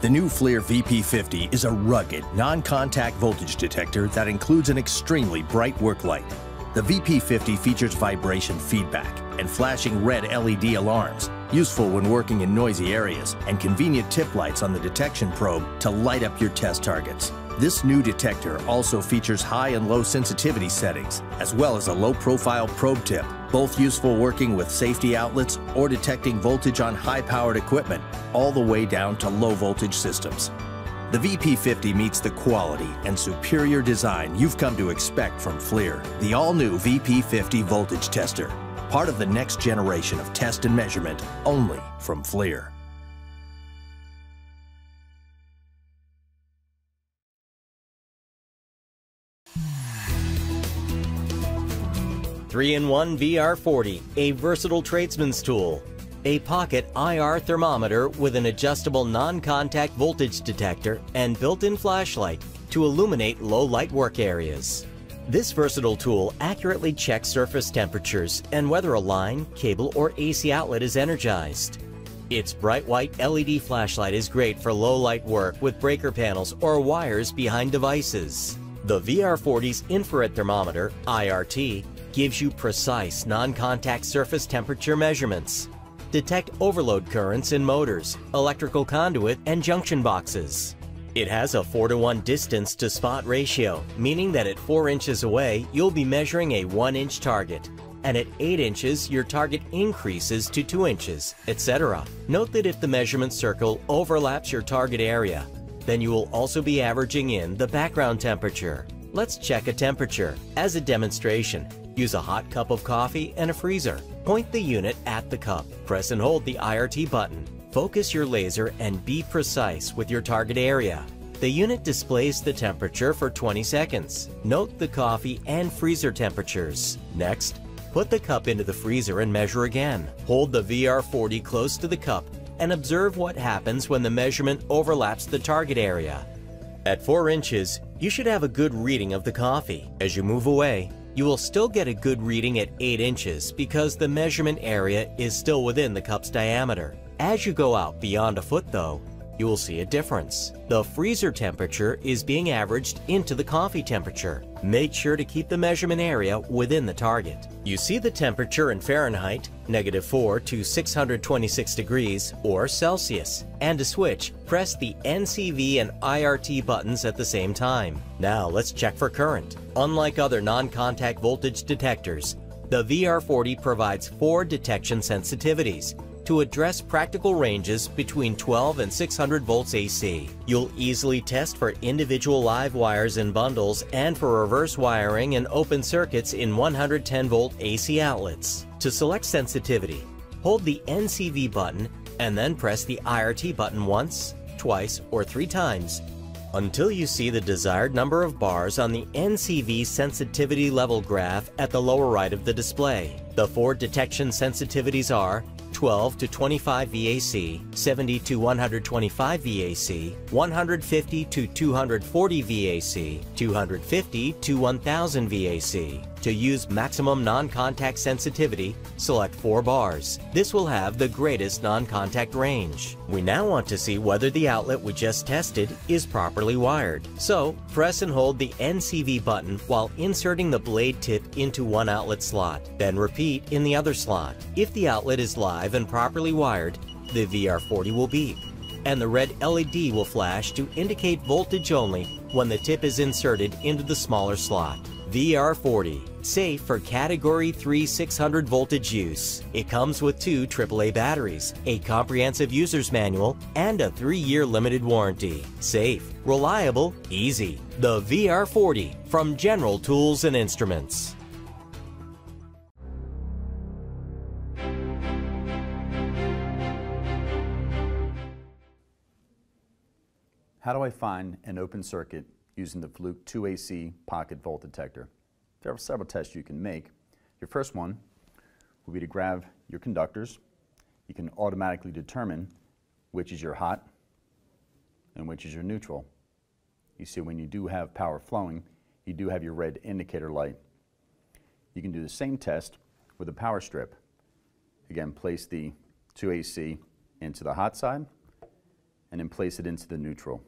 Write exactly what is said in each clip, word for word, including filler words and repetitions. The new FLIR V P fifty is a rugged, non-contact voltage detector that includes an extremely bright work light. The V P fifty features vibration feedback and flashing red L E D alarms, useful when working in noisy areas, and convenient tip lights on the detection probe to light up your test targets. This new detector also features high and low sensitivity settings, as well as a low-profile probe tip, both useful working with safety outlets or detecting voltage on high-powered equipment, all the way down to low-voltage systems. The V P fifty meets the quality and superior design you've come to expect from FLIR, the all-new V P fifty voltage tester, part of the next generation of test and measurement, only from FLIR. three in one V R forty, a versatile tradesman's tool. A pocket I R thermometer with an adjustable non-contact voltage detector and built-in flashlight to illuminate low-light work areas. This versatile tool accurately checks surface temperatures and whether a line, cable, or A C outlet is energized. Its bright white L E D flashlight is great for low-light work with breaker panels or wires behind devices. The V R forty's infrared thermometer, I R T, gives you precise non-contact surface temperature measurements. Detect overload currents in motors, electrical conduit, and junction boxes. It has a four to one distance to spot ratio, meaning that at four inches away, you'll be measuring a one inch target. And at eight inches, your target increases to two inches, et cetera. Note that if the measurement circle overlaps your target area, then you will also be averaging in the background temperature. Let's check a temperature. As a demonstration, use a hot cup of coffee and a freezer. Point the unit at the cup. Press and hold the I R T button. Focus your laser and be precise with your target area. The unit displays the temperature for twenty seconds. Note the coffee and freezer temperatures. Next, put the cup into the freezer and measure again. Hold the V R forty close to the cup and observe what happens when the measurement overlaps the target area. At four inches, you should have a good reading of the coffee. As you move away, you will still get a good reading at eight inches because the measurement area is still within the cup's diameter. As you go out beyond a foot though, you will see a difference. The freezer temperature is being averaged into the coffee temperature. Make sure to keep the measurement area within the target. You see the temperature in Fahrenheit, negative four to six hundred twenty-six degrees or Celsius. And to switch, press the N C V and I R T buttons at the same time. Now let's check for current. Unlike other non-contact voltage detectors, The V R forty provides four detection sensitivities to address practical ranges between twelve and six hundred volts A C. You'll easily test for individual live wires in bundles and for reverse wiring and open circuits in one hundred ten volt A C outlets. To select sensitivity, hold the N C V button and then press the I R T button once, twice, or three times until you see the desired number of bars on the N C V sensitivity level graph at the lower right of the display. The four detection sensitivities are twelve to twenty-five V A C, seventy to one hundred twenty-five V A C, one hundred fifty to two hundred forty V A C, two hundred fifty to one thousand V A C. To use maximum non-contact sensitivity, select four bars. This will have the greatest non-contact range. We now want to see whether the outlet we just tested is properly wired. So, press and hold the N C V button while inserting the blade tip into one outlet slot, then repeat in the other slot. If the outlet is live and properly wired, the V R forty will beep, and the red L E D will flash to indicate voltage only when the tip is inserted into the smaller slot. V R forty, safe for Category three six hundred voltage use. It comes with two triple A batteries, a comprehensive user's manual, and a three year limited warranty. Safe, reliable, easy. The V R forty from General Tools and Instruments. How do I find an open circuit using the Fluke two A C pocket volt detector? There are several tests you can make. Your first one will be to grab your conductors. You can automatically determine which is your hot and which is your neutral. You see, when you do have power flowing, you do have your red indicator light. You can do the same test with a power strip. Again, place the two A C into the hot side and then place it into the neutral.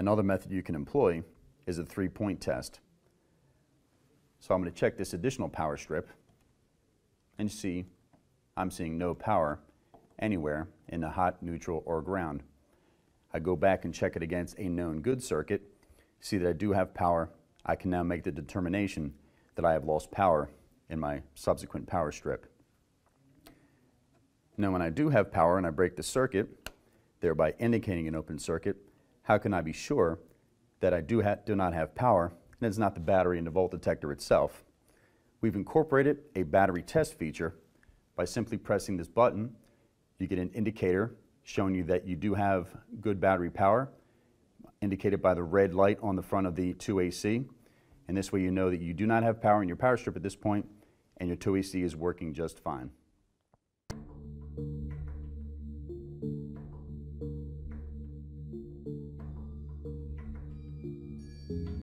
Another method you can employ is a three-point test. So I'm going to check this additional power strip and see I'm seeing no power anywhere in the hot, neutral, or ground. I go back and check it against a known good circuit, see that I do have power. I can now make the determination that I have lost power in my subsequent power strip. Now when I do have power and I break the circuit, thereby indicating an open circuit, how can I be sure that I do, ha do not have power and it's not the battery and the volt detector itself? We've incorporated a battery test feature. By simply pressing this button, you get an indicator showing you that you do have good battery power, indicated by the red light on the front of the two A C. And this way you know that you do not have power in your power strip at this point, and your two A C is working just fine.